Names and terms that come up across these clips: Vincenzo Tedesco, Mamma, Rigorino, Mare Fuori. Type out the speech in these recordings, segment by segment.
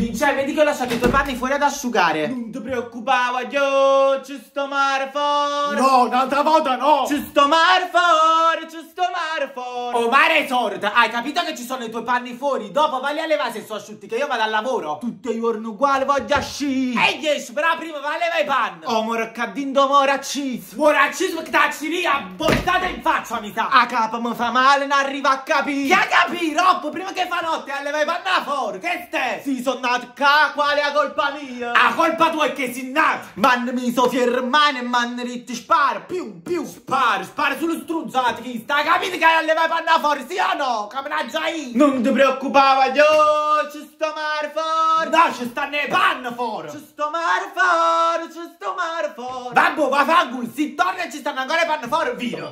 Vincenzo, vedi che ho lasciato i tuoi panni fuori ad asciugare. Non ti preoccupare, io ci sto mare fuori. No, un'altra volta no. Ci sto mare fuori, ci sto mare fuori. Oh, mare sorda, hai capito che ci sono i tuoi panni fuori? Dopo vai a levare se sono asciutti, che io vado al lavoro. Tutti i giorni uguali, voglio asci. E yes, però prima vai a levare i panni. Oh, moracadindo moracciso. Moracciso che t'acciria, bottata in faccia, amica. A capo mi fa male, non arriva a capire. Chi ha capito, Robbo, prima che fa notte a levare i panni fuori, che stai? Sì, sono nato qua, quale è la colpa mia? La colpa tua è che si nato. Man mi so fermane e man ritti spar, più spar sullo struzzato chi sta, capite che hai levato panna fuori, sì o no? Caminaggia io. Non ti preoccupare, io ci sto mare fuori. No, ci stanno le panne fuori. Ci sto mare fuori, ci sto mare fuori. Babbo, va fangul, si torna e ci stanno ancora le panne fuori, via.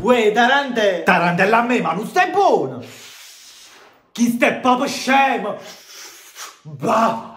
Uè, Tarantella. Tarantella a me, ma non stai buono. Chi stai proprio scemo? Bah!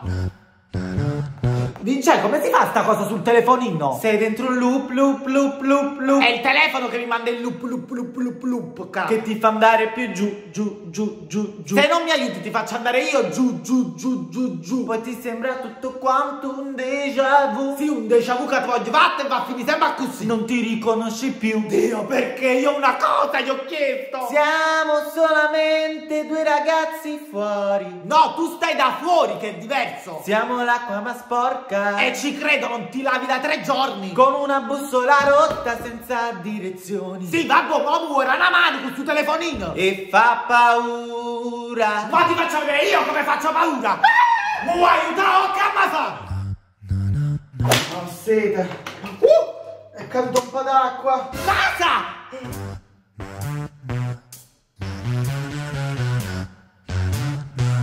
Vincenzo, come si fa sta cosa sul telefonino? Sei dentro un loop. È il telefono che mi manda il loop, cazzo. Che ti fa andare più giù. Se non mi aiuti ti faccio andare io giù. Poi ti sembra tutto quanto un déjà vu. Sì, un déjà vu che ti voglio vattene e va a finire sempre così. Non ti riconosci più. Dio, perché io una cosa gli ho chiesto. Siamo solamente due ragazzi fuori. No, tu stai da fuori che è diverso. Siamo l'acqua ma sporca. E ci credo, non ti lavi da 3 giorni. Con una bussola rotta senza direzioni. Sì, vabbè, ma ora una mano con sul telefonino. E fa paura. Ma ti faccio vedere io come faccio paura. Mi vuoi aiutare o camma fa? Ho sete. È caduto un po' d'acqua. Casa!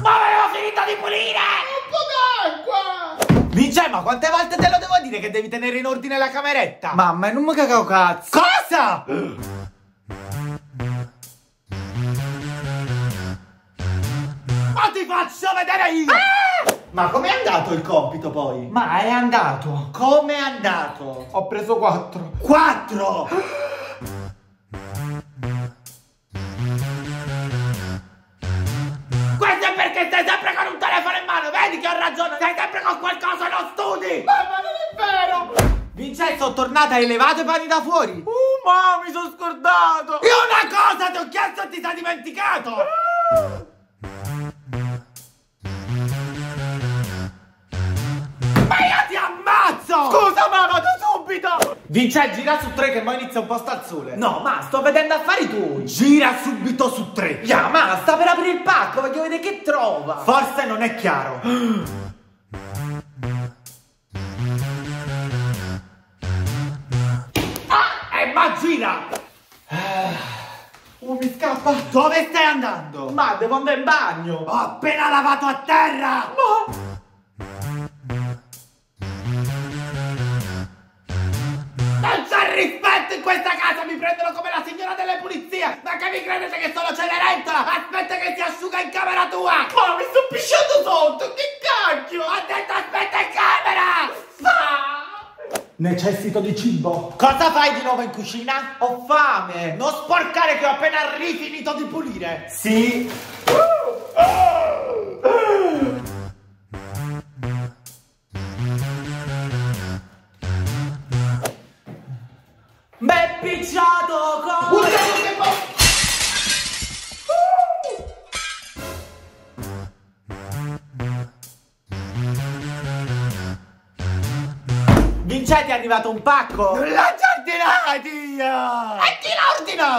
Ma avevo finito di pulire! Vincenzo, ma quante volte te lo devo dire che devi tenere in ordine la cameretta? Mamma, non mi cacao cazzo. Cosa? Ma ti faccio vedere io! Ah! Ma com'è andato il compito poi? Ma è andato. Come è andato? Ho preso 4. 4? Questo è perché stai sempre con un telefono in mano, vedi che ho ragione, stai sempre con qualcosa e non studi! Mamma, non è vero! Vincenzo, sono tornata e hai levato i panni da fuori! Ma mi sono scordato! Io una cosa ti ho chiesto e ti sei dimenticato! Ma io ti ammazzo! Scusa mamma, tu subito! Vincenzo, gira su 3 che mo inizia un po' sta al sole. No, ma sto vedendo affari tuoi. Gira subito su 3. Yeah, ma sta per aprire il pacco, voglio vedere che trova. Forse non è chiaro. Ma gira! Oh, mi scappa. Dove stai andando? Ma devo andare in bagno. Ho appena lavato a terra. Ma... rispetto in questa casa, mi prendono come la signora delle pulizie. Ma che mi credete che sono Cenerentola? Aspetta che si asciuga in camera tua. Ma mi sto pisciando sotto, che cacchio? Ha detto aspetta in camera. Necessito di cibo. Cosa fai di nuovo in cucina? Ho fame. Non sporcare che ho appena rifinito di pulire. Sì. M'è picciato con... Vincenzo, ti è arrivato un pacco? Non l'ha giardinata io! E chi l'ha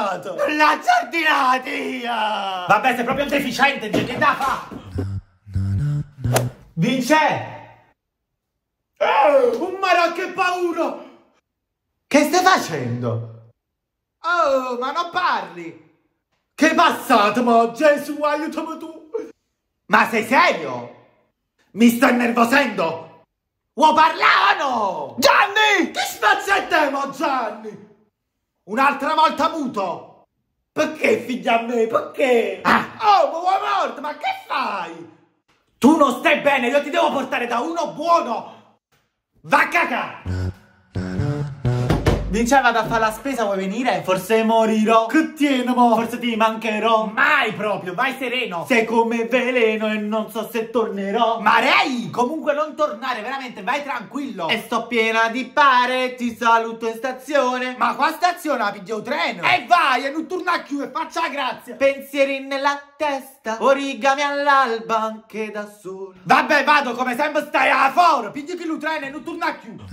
ordinato? Non l'ha giardinata io! Vabbè, sei proprio un deficiente, che da fa? Vincenzo! Oh, un marò che paura! Che stai facendo? Oh, ma non parli! Che passato, ma Gesù, aiutami tu! Ma sei serio? Mi sto innervosendo! Vuoi parlare o no? Gianni! Che spazio è te, ma Gianni? Un'altra volta muto! Perché, figlia a me, perché? Ah. Oh, ma vuoi morto, ma che fai? Tu non stai bene, io ti devo portare da uno buono! Va a cacà! Vincenzo, vado a fare la spesa, vuoi venire? Forse morirò, forse ti mancherò. Mai proprio, vai sereno. Sei come veleno e non so se tornerò. Marei, comunque non tornare, veramente, vai tranquillo. E sto piena di pare, ti saluto in stazione. Ma qua stazione la piglio treno. E vai, e non torna a chiudere, faccia grazia. Pensieri nella testa, origami all'alba anche da solo. Vabbè, vado come sempre, stai a foro. Piglio che lo treno e non torna a chiudere.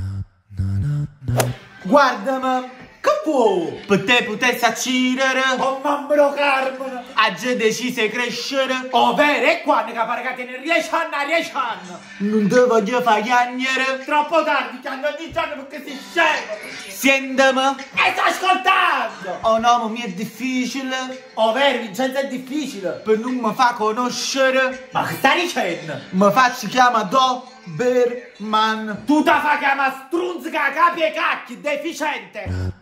Guarda, ma come vuoi? Per te potessi accidere, oh mamma lo carmona, a gente decise crescere, ovvero e quando che pare che ne riesci anni. Non ti voglio far chiagnere, troppo tardi, chiagno ogni giorno perché si scende. Siendami e sta ascoltando. Oh no, mi è difficile, ovvero Vincenzo è difficile, per non mi fa conoscere. Ma che stai dicendo? Mi faccio chiamare do Berman. Tu ta fa chiama strunzca capi e cacchi, deficiente.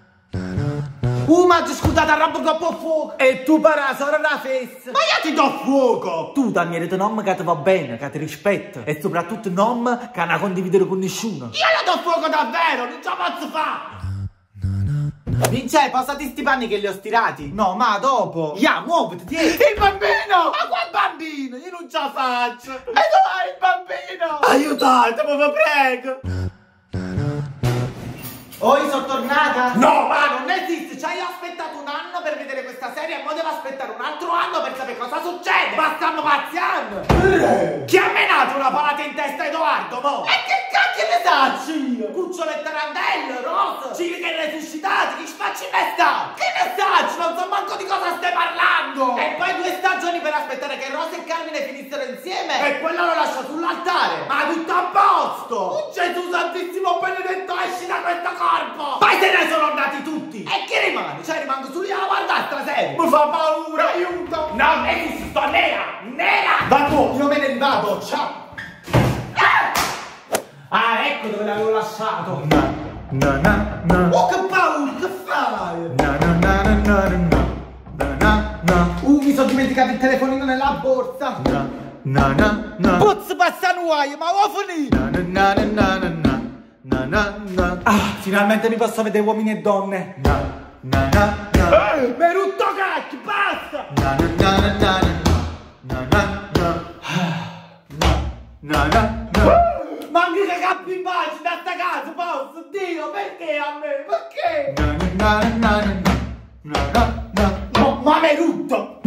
Ma scusate a roba dopo fuoco. E tu para sarà la festa. Ma io ti do fuoco. Tu dammi rete nom che ti va bene, che ti rispetto. E soprattutto nom che non condividere con nessuno. Io la do fuoco davvero, non ce la posso fare. Vincenzo, passati sti panni che li ho stirati. No, ma dopo. Ya, muoviti, dietro. Il bambino! Ma qua bambino? Io non ce la faccio. E dove è il bambino? Aiutatemi, vi prego. Oh, io sono tornata? No, ma non esiste. Cioè, io ho aspettato un anno per vedere questa serie e mo devo aspettare un altro anno per sapere cosa succede. Ma stanno pazziando. Chi ha menato una palata in testa a Edoardo, mo? E che cacchio ne sacci? Cucciolo e tarantello, rosa, ciriche resuscitati, chi spacci me sta? Che ne sacci? Non so manco di cosa stai parlando. E poi 2 stagioni per aspettare che Rosa e Carmine finissero insieme e quella lo lascia sull'altare. Ma tutto a posto. Oh, Gesù Santissimo Benedetto, esci da questo corpo. Vai, te ne sono andati tutti. E che rimane? Cioè rimango su lì a guardare stasera. Mi fa paura, aiuto. No, me sto nera. Vado, io me ne vado, ciao. Ah, ecco dove l'avevo lasciato. Oh, che paura, che fai? Mi sono dimenticato il telefonino nella borsa. Puzzo passanuaio, ma uofoni. Ah, finalmente mi posso vedere uomini e donne. Mi rutto cacchio, basta. Ma anche che capo in pace da sta casa, posso? Dio, perché a me? Perché? Ma mi rutto.